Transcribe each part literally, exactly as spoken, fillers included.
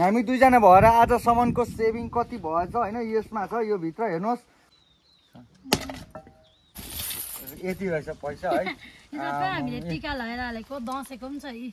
हामी दुईजना भएर आजसम्मको सेभिङ कति भएछ हैन यसमा छ यो भित्र हेर्नुस् यति रहेछ पैसा है यो त हामीले टीका लगाएर हालेको दसैँको पनि छ यी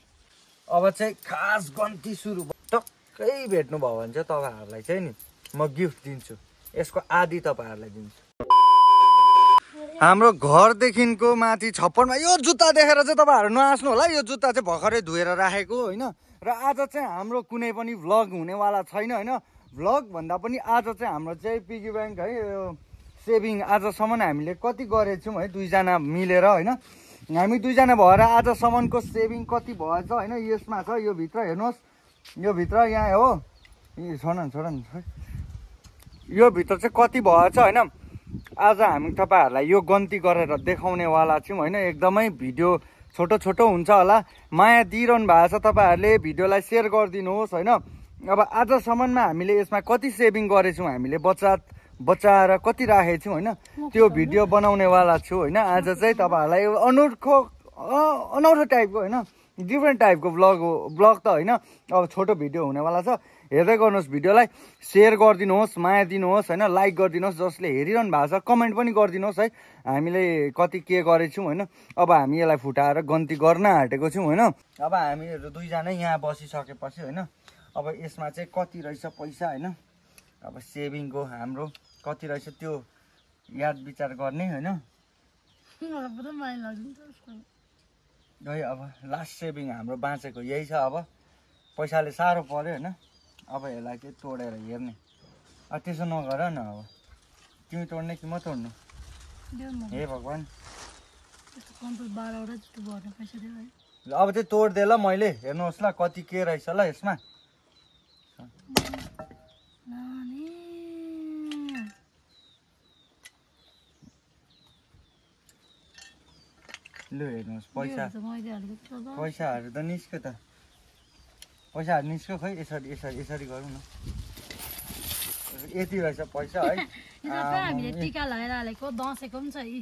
अब चाहिँ खास गन्ती सुरु टक्कै भेट्नु भयो भने चाहिँ तपाईहरुलाई चाहिँ नि म गिफ्ट दिन्छु यसको आधी तपाईहरुलाई दिन्छु हाम्रो घरदेखिको माथि छप्पन मा यो जुत्ता देखेर चाहिँ तपाईहरु नआस्नु होला यो जुत्ता चाहिँ भर्खरै धुएर राखेको हैन र आज चाहिँ हाम्रो कुनै पनि भ्लग हुनेवाला छैन हैन भ्लग भन्दा पनि आज चाहिँ हाम्रो चाहिँ पिगी बैंक है सेभिङ आजसम्म हामीले कति गरेछौं है दुईजना मिलेर हैन हामी दुईजना भएर आजसम्मको सेभिङ कति भएछ हैन यसमा छ यो भित्र हेर्नुस् यो भित्र यहाँ हो यो छोड्न छोड्न यो भित्र चाहिँ कति भएछ हैन आज हामी तपाईहरुलाई यो गन्ती गरेर देखाउनेवाला छौं हैन एकदमै भिडियो छोटो छोटो हुन्छ होला माया दिइरहनु भएको छ तपाईहरुले भिडियोलाई शेयर गरिदिनुहोस् हैन अब आजसम्ममा हामीले यसमा कति सेभिङ गरेछौं हामीले बचत बचाएर कति राखेछौं हैन त्यो भिडियो बनाउनेवाला छु हैन आज चाहिँ तपाईहरुलाई अनौठो अनौठो टाइपको हैन डिफरेन्ट टाइपको ब्लग ब्लग त हैन अब छोटो भिडियो हुनेवाला छ हेर्दै गर्नुस् भिडियोलाई शेयर गरिदिनुहोस् माया दिनुहोस् हैन लाइक गरिदिनुहोस् जसले हेरिरहनु भएको छ कमेन्ट पनि गरिदिनुहोस् है हामीले कति के गरेछौं हैन अब हामी यसलाई फुटाएर गन्ती गर्न आँटेको छौं हैन अब हामीहरु दुई जना यहाँ बसिसकेपछि हैन अब यसमा चाहिँ कति रहेछ पैसा हैन अब सेभिङको हाम्रो कति रहेछ त्यो याद विचार गर्ने हैन अब लास्ट सेभिङ हाम्रो बाँचेको यही छ अब पैसाले सारो पर्यो हैन अब यसलाई चाहिँ तोडेर हेर्ने अब त्यसो नगर न अब तिमी तोड्ने कि म तोड्नु हे भगवान अब चाहिँ तोड्दे ल मैले हेर्नुहोस् ल कति के रहेछ ल यसमा लु हेर्नुहोस् पैसा पैसाहरू त निस्क्यो त पैसाहरू निस्क्यो खै यसरी यसरी यसरी गरौँ न यति रहेछ पैसा है हामीले टीका लगाएर हालेको दसैँको पनि छ यी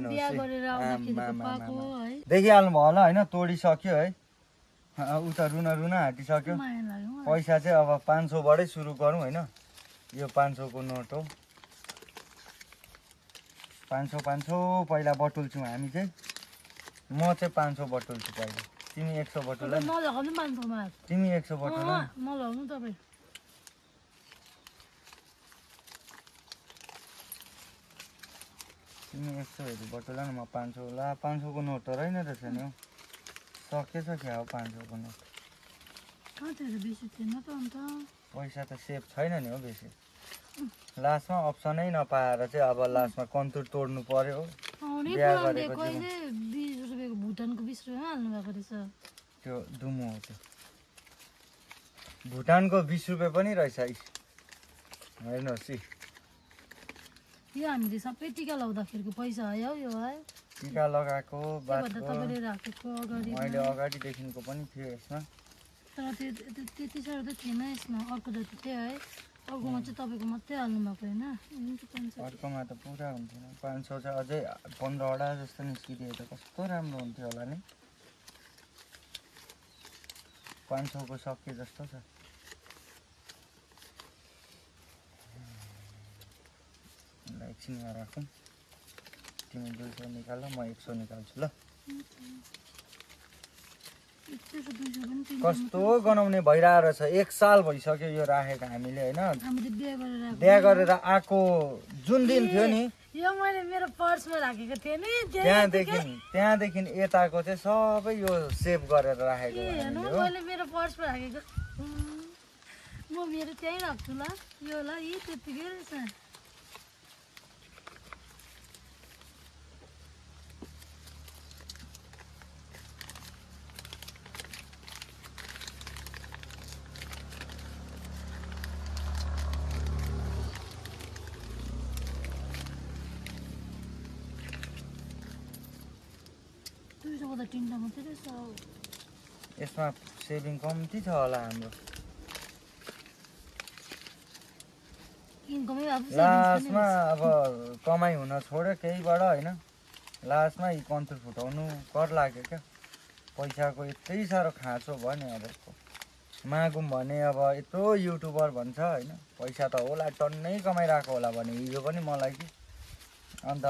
बिहा गरेर पाको है देखिहाल्नु भयो होला हैन तोडिसक्यो है उता रुन रुन हाटिसक्यो पैसा चाहिँ अब पाँच सौबाटै सुरु गरौँ हैन यो पाँच सौको नोट हो पाँच सौ पाँच सौ पहिला बटुल्छौँ हामी चाहिँ म चाहिँ पाँच सौ बटुल्छु पहिला तिमी एक सौ बटुल तिमी एक सौ बटुल तिमी एक सौहरू बटुल न म पाँच सौ ला पाँच सौको नोट त रहेन रहेछ नि हौ सकेछ क्या हो पाँच सौको नोट पैसा त सेफ छैन नि हौ बेसी लास्टमा अप्सनै नपाएर चाहिँ अब लास्टमा कन्तुर तोड्नु पर्यो भुटानको बीस रुपैयाँ हाल्नु भएको रहेछ त्यो दुमो हो त्यो भुटानको बीस रुपैयाँ पनि रहेछ हेर्नुहोस् यो हामीले सबै टीका लगाउँदाखेरिको पैसा है हौ यो है टीका लगाएको मैले अगाडिदेखिको पनि थियो यसमा तर त्यो त्यति साह्रो त थिएन यसमा अर्को जति थियो है अर्कोमा चाहिँ तपाईँको मात्रै हाल्नु भएको होइन अर्कोमा त पुरा हुन्थेन पाँच सौ चाहिँ अझै पन्ध्रवटा जस्तो निस्किदियो त कस्तो राम्रो हुन्थ्यो होला नि पाँच सौको सके जस्तो छ एकछिन यहाँ राखौँ तिमी दुई सौ निकाल म एक सौ निकाल्छु ल कस्तो गनाउने भइरहेको रहेछ एक साल भइसक्यो यो राखेको हामीले हैन बिहा गरेर आएको जुन दिन थियो नि यो मैले मेरो पर्समा राखेको थिएँ नि त्यहाँदेखि त्यहाँदेखि यताको चाहिँ सबै यो सेभ गरेर राखेको हैन मैले मेरो पर्समा राखेको म मेरो त्यही राख्छु ल यो ल यी त्यतिकै रहेछ यसमा सेभिङ कम्ती छ होला हाम्रो लास्टमा अब कमाइ हुन छोड्यो केहीबाट होइन लास्टमा यी कन्तुर फुटाउनु कर लाग्यो क्या पैसाको यति साह्रो खाँचो भयो नि अब मागौँ भने अब यत्रो युट्युबर भन्छ हैन पैसा त होला टन्नै कमाइराको होला भने हिजो पनि मलाई कि अन्त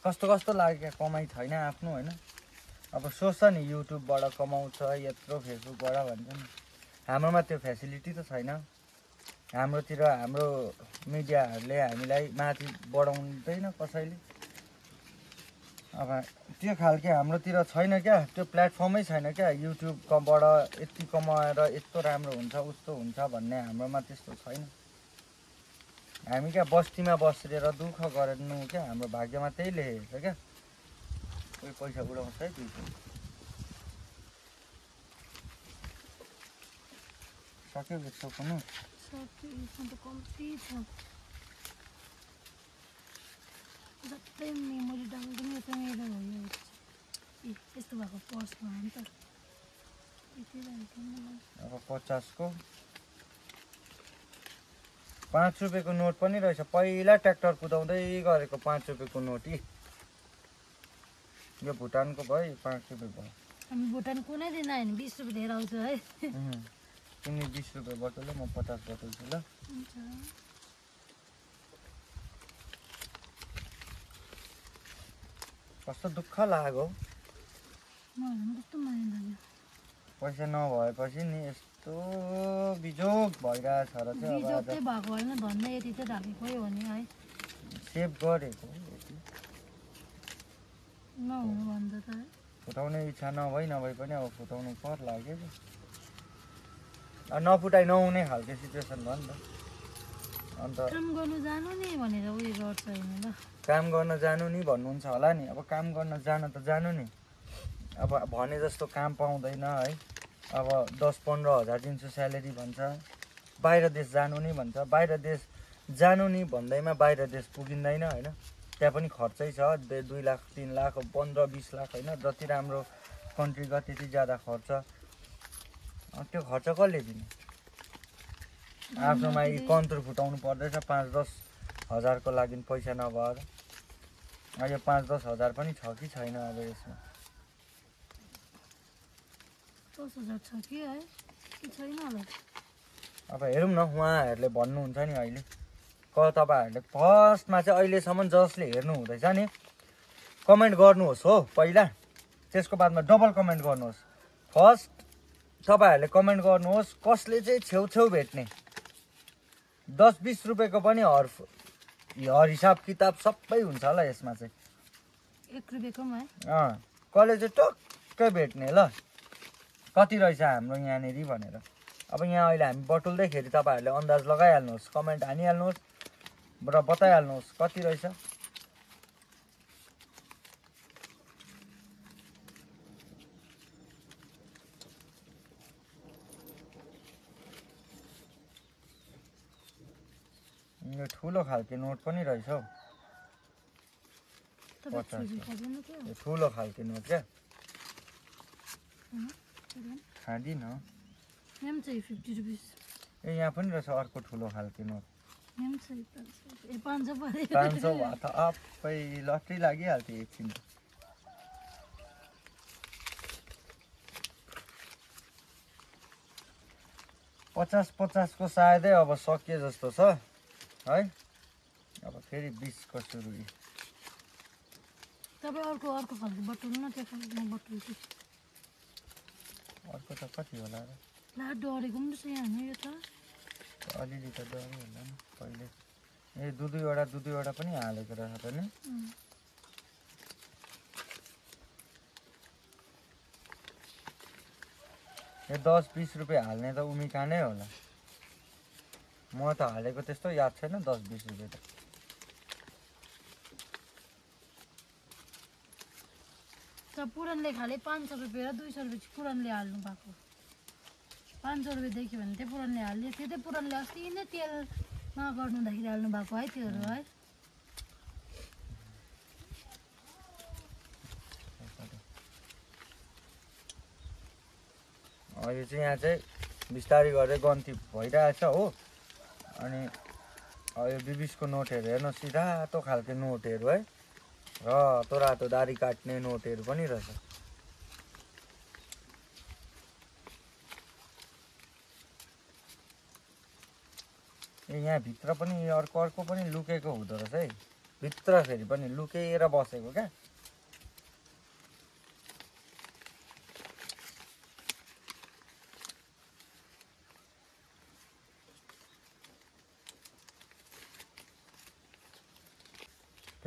कस्तो कस्तो लाग्यो कमाइ छैन आफ्नो हैन अब सोच्छ नि युट्युबबाट कमाउँछ यत्रो फेसबुकबाट भन्छ नि हाम्रोमा त्यो फ्यासिलिटी त छैन हाम्रोतिर हाम्रो मिडियाहरुले हामीलाई माथि बढाउँदैन कसैले अब त्यो खालके हाम्रोतिर छैन क्या त्यो प्लेटफर्मै छैन क्या युट्युब कबाट यति कमाएर यस्तो राम्रो हुन्छ उस्तो हुन्छ भन्ने हाम्रोमा त्यस्तो छैन हामी क्या बस्तीमा बसेर दुःख गर्नु क्या हाम्रो भाग्यमा त्यही लेखेको छ क्या कोही पैसा उडाउँछ है दुई सक्यो बित्थो कुन सक्यो त कम्ती छ जस्तै मैले डाङ्गुङ त मेरो हो यो यस्तो भएको पर्स भन्छ यति भन्छु म अब पचास को पाँच रुपये को नोट पनि रहेछ पहिला ट्र्याक्टर कुदाउँदै गरेको पाँच रुपये को नोट इ यो भुटान को भयो पाँच रुपये भयो हामी भुटान कुनै दिन हैन बीस रुपये लिएर आउँछु है तिमी बीस रुपये बोतल म पचास बोतल छ ल हुन्छ कस्तो दुःख लाग्यो मलाई कस्तो माया लाग्यो पैसा नभएपछि नि यस्तो बिजोग भइराछ र त्यो बिजोग चाहिँ भएको हैन भन्ने यति त राखेको हो नि है सेभ गरेको यति नहुनु भन्दा त फुटाउने इच्छा नभई नभई पनि अब फुटाउनु पर्ला के अनि नफुटाइ नहुने खालको सिचुएसन भयो नि त अन्त काम गर्न जानु नि भनेर उयो गर्छ हैन ल काम गर्न जानु नि भन्नुहुन्छ होला नि अब काम गर्न जान त जानु नि अब भने जस्तो काम पाउँदैन है अब दस पंद्रह हजार दिन्छु सैलरी भन्छ बाहिर देश जानु नि भन्छ बाहिर देश जानु नि भन्दैमा बाहिर देश पुगिँदैन हैन त्यहाँ पनि खर्चै छ दुई लाख तीन लाख पंद्रह बीस लाख हैन जति राम्रो कन्ट्री ग त्यति ज्यादा खर्च त्यो खर्च कसले दिने आफ्नोमा यी कन्ट्रोल फुटाउनु पर्दैछ पाँच दस हजारको लागि पैसा नभएर अहिले पाँच दस हजार पनि छ कि छैन अब यसमा दस हजार छ कि है कि छैन होला अब हेरौँ न उहाँहरूले भन्नुहुन्छ नि अहिले क तपाईहरूले फर्स्टमा चाहिँ अहिलेसम्म जसले हेर्नु हुँदैछ नि कमेन्ट गर्नुहोस् हो पहिला त्यसको बादमा डबल कमेन्ट गर्नुहोस् फर्स्ट तपाईहरूले कमेन्ट गर्नुहोस् कसले चाहिँ छेउछेउ भेट्ने दस बीस रुपैयाँको पनि हर हर हिसाब किताब सबै हुन्छ होला यसमा चाहिँ एक रुपैयाँकोमा अँ कसले चाहिँ टक्कै भेट्ने ल कति रहेछ हाम्रो यहाँनेरि भनेर अब यहाँ अहिले हामी बटुल्दैखेरि तपाईहरूले अन्दाज लगाइहाल्नुहोस् कमेन्ट हानिहाल्नुहोस् र बताइहाल्नुहोस् कति रहेछ यो ठुलो खालको नोट पनि रहेछ हौ यो ठुलो खालको नोट क्या खादी न एम चाहिँ पचास रुपैयाँ ए यहाँ पनि रहेछ अर्को ठुलो खालको नोट एम चाहिँ पाँच सौ परे पाँच सौ वा त आफै लट्री लागिहाल्थे एकछिन पचास पचास को सायदै अब सकिए जस्तो छ है अब फेरि बीस को सुरु तपाईं अर्को अर्को खालको बटुल्नु न त्यसमा बटुल्छु अर्को त कति होला र ला डरेको पनि छ यहाँ यो त अलिअलि त डरे होला नि पहिले ए दुई दुईवटा दुई दुईवटा पनि हालेको रहेछ त नि ए दस बीस रुपैयाँ हाल्ने त उमिका नै होला म त हालेको त्यस्तो याद छैन दस बीस रुपैयाँ त पुरानले खाले पाँच सौ रुपैयाँ दुई सौ रुपैयाँ पुरानले हाल्नु भएको पाँच सौ रुपैयाँ देख्यो भने त्यही पुरानले हाल्ने त्यो चाहिँ पुरानले अस्ति नै तेलमा गर्नुहुँदाखेरि हाल्नु भएको है त्योहरू है अहिले चाहिँ यहाँ चाहिँ बिस्तारै गरेर गन्ती भइरहेछ हो अनि यो बीबीसको नोटहरू हेर्नु सिधातो खालको नोटहरू है र तो रातो दारी काट्ने नोटहरु पनि रहेछ यहाँ भित्र पनि अर्को अर्को पनि लुकेको हुँदो रहेछ है, भित्र फेरि पनि लुकेर बसेको क्या।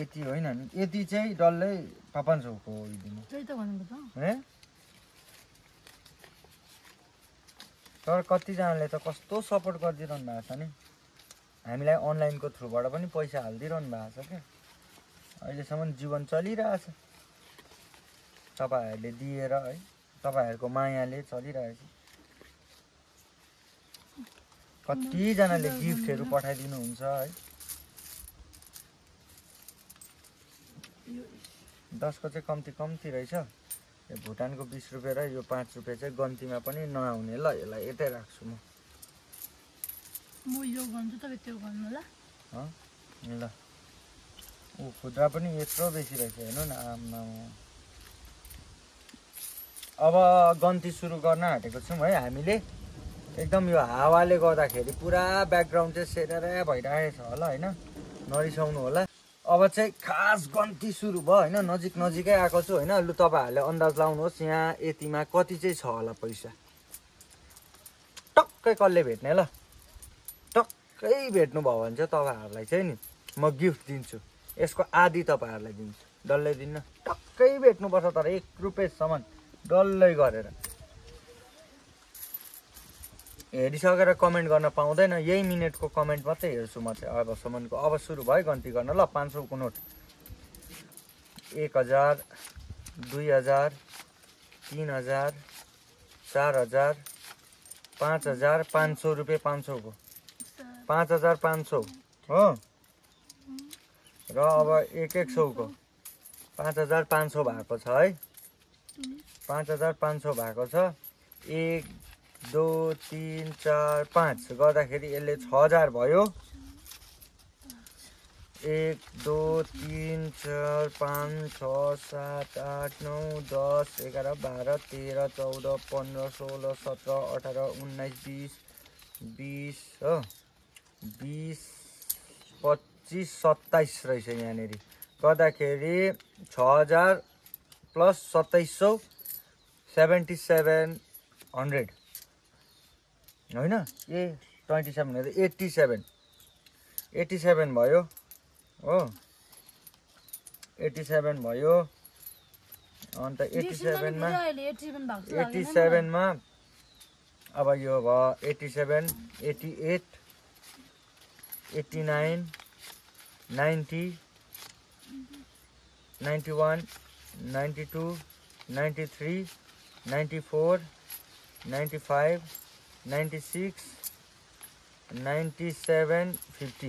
यति होइन नि, यति चाहिँ डल्लै पाँच सौको होइदिनु। तर कतिजनाले त कस्तो सपोर्ट गरिदिरहनु भएको छ नि, हामीलाई अनलाइनको थ्रुबाट पनि पैसा हालिदिरहनु भएको छ क्या। अहिलेसम्म जीवन चलिरहेछ तपाईँहरूले दिएर है, तपाईँहरूको मायाले चलिरहेछ। कतिजनाले गिफ्टहरू पठाइदिनुहुन्छ है। दस को कम्ती कम्ती रहेछ, यो भुटानको बीस रुपये र यो पाँच रुपये चाहिँ गन्तीमा पनि नआउने। ल यसलाई यतै राख्छु म। ल ऊ खुद्रा पनि यत्रो बेसी रहेछ हेर्नु न आमा। अब गन्ती सुरु गर्न आँटेको छौँ है हामीले। एकदम यो हावाले गर्दाखेरि पुरा ब्याकग्राउन्ड चाहिँ सेरेरै भइरहेको छ होला होइन, नरिसाउनु होला। अब चाहिँ खास गन्ती सुरु भयो होइन, नजिक नजिकै आएको छु होइन। लु तपाईँहरूले अन्दाज लाउनुहोस् यहाँ यतिमा कति चाहिँ छ होला पैसा। टक्कै कसले भेट्ने ल, टक्कै भेट्नुभयो भने चाहिँ तपाईँहरूलाई चाहिँ नि म गिफ्ट दिन्छु, यसको आधी तपाईँहरूलाई दिन्छु, डल्लै दिन्न। टक्कै भेट्नुपर्छ तर एक रुपियाँसम्म डल्लै गरेर। हेरिसकेर कमेन्ट गर्न पाउँदैन, यही मिनेटको कमेन्ट मात्रै हेर्छु म चाहिँ अबसम्मको। अब सुरु भयो गन्ती गर्न। ल पाँच सौको नोट, एक हजार, दुई हजार, तीन हजार, चार हजार, पाँच हजार, पाँच सौ रुपियाँ, पाँच सौको, पाँच हजार पाँच सौ हो। र अब एक एक सौको पाँच हजार पाँच सौ भएको छ है, पाँच हजार पाँच सौ भएको छ। एक दो तीन चार पाँच गर्दाखेरि यसले छ हजार भयो। एक दो तीन चार पाँच छ सात आठ नौ दस एघार बाह्र तेह्र चौध पन्ध्र सोह्र सत्र अठार उन्नाइस बिस बिस हो, बिस पच्चिस सत्ताइस रहेछ यहाँनिर। गर्दाखेरि छ हजार प्लस सत्ताइस सौ, सेभेन्टी सेभेन हन्ड्रेड होइन। ए ट्वेन्टी सेभेन हो, एट्टी सेभेन, एट्टी सेभेन भयो हो, एट्टी सेभेन भयो। अन्त एट्टी सेभेनमा एट्टी सेभेनमा अब यो भयो eighty seven, eighty eight, eighty nine, ninety, ninety one, ninety two, ninety three, ninety four, ninety five, ninety six, ninety seven fifty,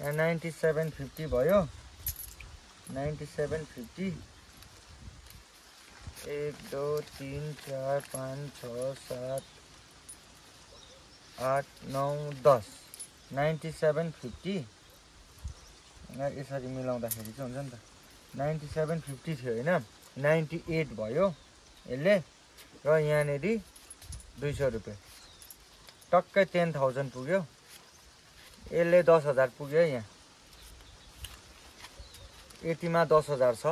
यहाँ ninety seven fifty भयो, ninety seven fifty. एक दो तीन चार पाँच छ सात आठ नौ दस, नाइन्टी सेभेन फिफ्टी। यसरी मिलाउँदाखेरि चाहिँ हुन्छ नि त, नाइन्टी सेभेन फिफ्टी थियो होइन। नाइन्टी एट भयो यसले, र यहाँनिर दुई सौ रुपियाँ, टक्कै टेन थाउजन्ड पुग्यो। यसले दस हजार पुग्यो यहाँ, यतिमा दस हजार छ।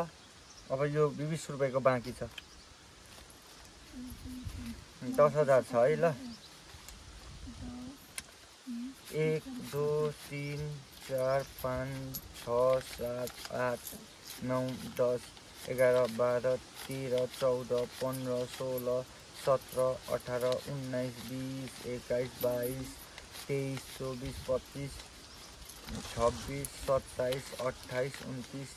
अब यो बिस रुपियाँको बाँकी छ, दस हजार छ है। ल एक दो तिन चार पाँच छ सात आठ नौ दस एघार बाह्र तेह्र चौध पन्ध्र सोह्र सत्र अठार उन्नाइस बीस एक्काइस बाईस तेईस चौबीस पच्चीस छब्बीस सत्ताइस अट्ठाइस उन्तीस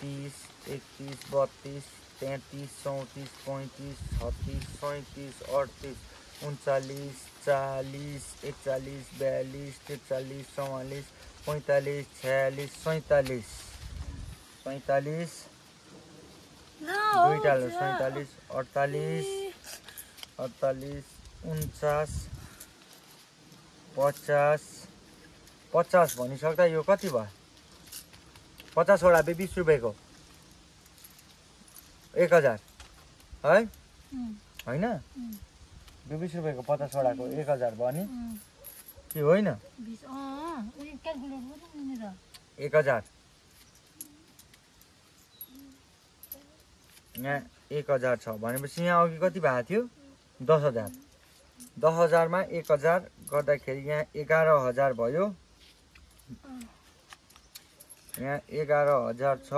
तीस इकतीस बत्तीस तैंतीस चौंतीस पैंतीस छत्तीस सैंतीस अड़तीस उनचालीस, चालीस, इकतालीस, बयालीस, तिरतालीस, चौवालीस, पैंतालीस, छियालीस, सैंतालीस, पैंतालीस, दुईटा लो सैंतालीस, अड़तालीस, अड़तालीस, उन्चास, पचास, पचास भनिसक्दा यो कति भयो? पचास वटा बे बीस रुपये को एक हजार है होइन बीस रुपये को पचास वटा को एक हजार भनी के होइन एक हजार यहाँ एक हजार छ भनेपछि यहाँ अघि कति भएको थियो दस हजार दस हजार में एक हजार गर्दाखेरि यहाँ एगार हजार भयो यहाँ एगार हजार छ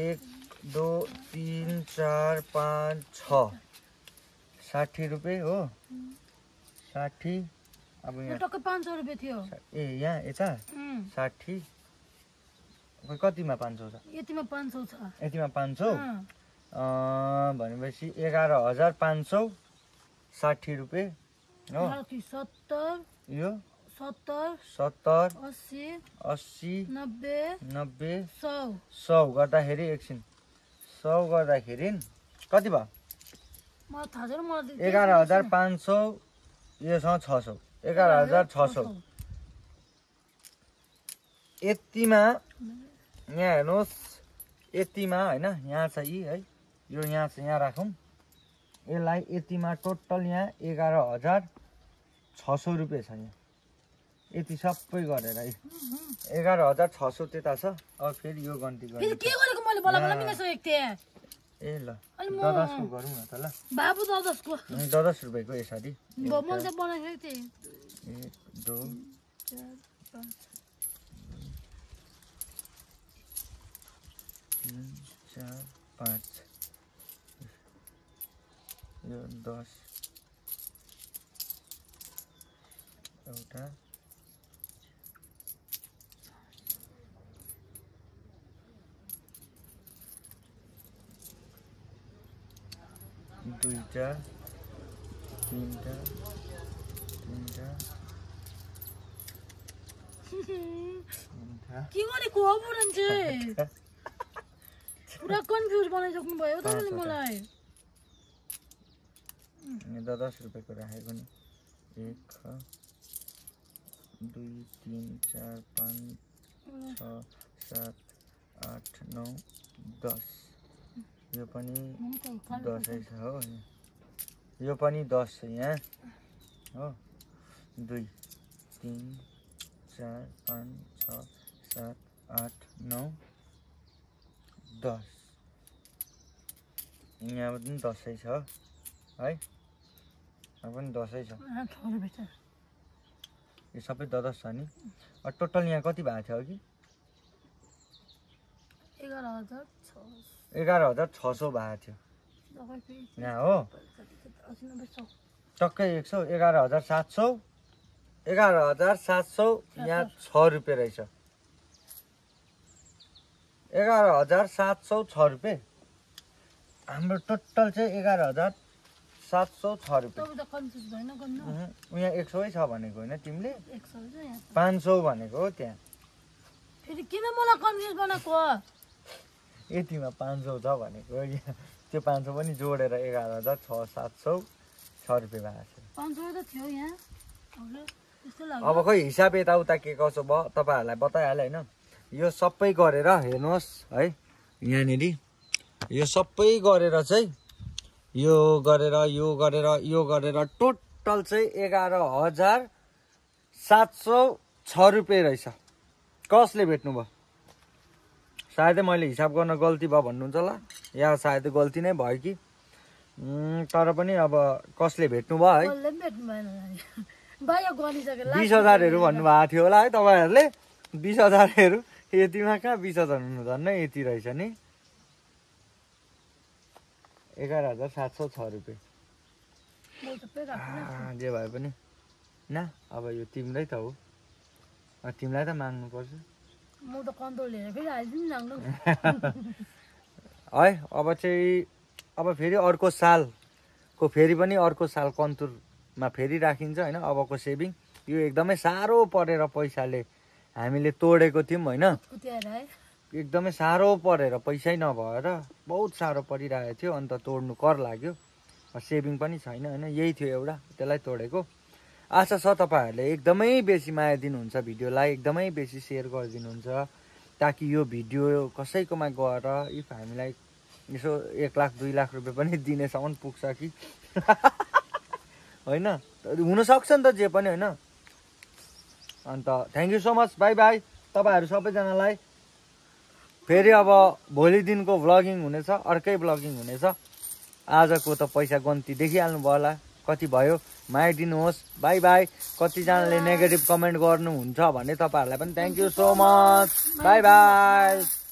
एक दो तीन चार पाँच छ साठी रुपये हो साठी अब यहाँ पाँच सौ रुपये थियो ए यहाँ यता साठी कतिमा पाँच सौ छ यतिमा पाँच सौ छ यतिमा पाँच सौ भनेपछि एगार हजार पाँच सौ साठी रुपये हो सत्तर यो सत्तर सत्तर अस्सी अस्सी नब्बे नब्बे सौ सौ गर्दाखेरि एकछिन सौ गर्दाखेरि कति भयो एगार हजार पाँच सौ योसँग छ सौ एगार हजार छ सौ यतिमा यहाँ हेर्नुहोस् यतिमा हैन यहाँ छ यी है यो यहाँ छ यहाँ राखौं यसलाई यतिमा टोटल यहाँ एगार हजार छ सौ रुपये छ यहाँ यति सबै गरेर है एगार हजार छ सौ त्यता छ अब फेरि यो गन्ती गर्ने के गरेको मैले बल्ल बल्ल मिन सोचेको थिएँ ए ल दस दस को गरौँ न त ल बाबु दस दस को दस दस रुपैयाँको यसरी मैले त बनाइसकेको थिएँ एक दो तीन चार पाँच यो दस एउटा दुईटा तीनटा तीनटा के गरेको हो बुढन्जे पुरा कन्फ्युज बनाइसक्नु भयो तपाईले मलाई अनि दस रुपैयाँको राखेको नि एक दुई तीन चार पाँच छ सात आठ नौ दस यो पनि दस छ हो यो पनि दस छ यहाँ हो दुई तीन चार पाँच छ सात आठ नौ दस यहाँ पनि दसै छ है यहाँ पनि दसै छ यो सबै दस दस छ नि टोटल यहाँ कति भएको थियो अघि एगार हजार एगार हजार छ सौ भएको थियो यहाँ हो टक्कै एक सौ एगार हजार सात सौ एगार हजार सात सौ यहाँ छ रुपियाँ रहेछ एगार हजार सात सौ छ रुपियाँ हाम्रो टोटल चाहिँ एगार हजार सात सौ छ रुपियाँ यहाँ एक सौ छ भनेको होइन तिमीले पाँच सौ भनेको हो त्यहाँ फेरि किन मलाई कन्फ्युज बनाएको यतिमा पाँच सौ छ भनेको त्यो पाँच सौ पनि जोडेर एघार हजार छ सात सौ छ रुपियाँ भएको अब खै हिसाब यताउता के कसो भयो तपाईँहरूलाई बताइहालेँ होइन यो सबै गरेर हेर्नुहोस् है यहाँनिर यो सबै गरेर चाहिँ यो गरेर यो गरेर यो गरेर टोटल चाहिँ एघार हजार सात सौ छ रुपियाँ रहेछ कसले भेट्नुभयो सायदै मैले हिसाब गर्न गल्ती भयो भन्नुहुन्छ होला या सायदै गल्ती नै भयो कि तर पनि अब कसले भेट्नु भयो है बीस हजारहरू भन्नुभएको थियो होला है तपाईँहरूले बीस हजारहरू यतिमा कहाँ बीस हजार हुनु झन् यति रहेछ नि एघार हजार सात सौ छ रुपियाँ जे भए पनि न अब यो तिम्रै त हो तिमीलाई त माग्नुपर्छ म त कन्ट्रोल लिएर फेरि आइदिनु लाग्नु है अब चाहिँ अब फेरि अर्को साल को फेरि पनि अर्को साल कन्तुरमा फेरि राखिन्छ हैन। अबको सेभिङ यो एकदमै सारो परेर पैसाले हामीले तोडेको थियौं हैन, एकदमै सारो परेर पैसै नभएर बहुत सारो परिरहेको थियो। अनि त तोड्नु कर लाग्यो, सेभिङ पनि छैन हैन, यही थियो एउटा, त्यसलाई तोडेको। आशा छ तपाईहरुले एकदमै बेसी माया दिनुहुन्छ भिडियोलाई, एकदमै बेसी शेयर गरिदिनुहुन्छ ताकि यो भिडियो कसैकोमा गएर इफ हामीलाई यसो एक लाख दुई लाख रुपैयाँ पनि दिनेसम्म पुग्छ कि होइन, हुन सक्छ नि त जे पनि हैन। अन्त thank you so much, bye bye तपाईहरु सबैजनालाई। फेरि अब भोलि दिनको भ्लगिङ हुनेछ, अर्कै भ्लगिङ हुनेछ। आजको त पैसा गन्ती देखिहाल्नु भयो होला कति भयो, माया दिनुहोस्, बाय बाय। कतिजनाले नेगेटिभ कमेन्ट गर्नुहुन्छ भने तपाईहरुलाई पनि thank you so much, bye bye.